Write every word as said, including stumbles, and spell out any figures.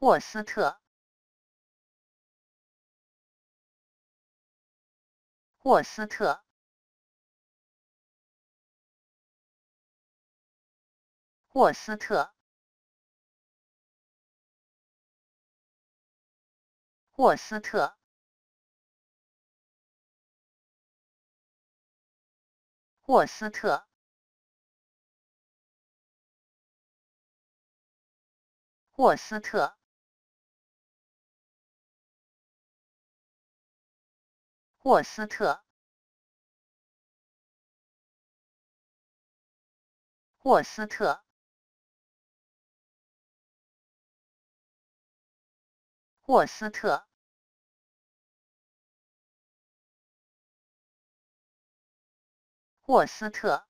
霍斯特。霍斯特。霍斯特。霍斯特。霍斯特。 霍斯特，霍斯特，霍斯特，霍斯特，霍斯特。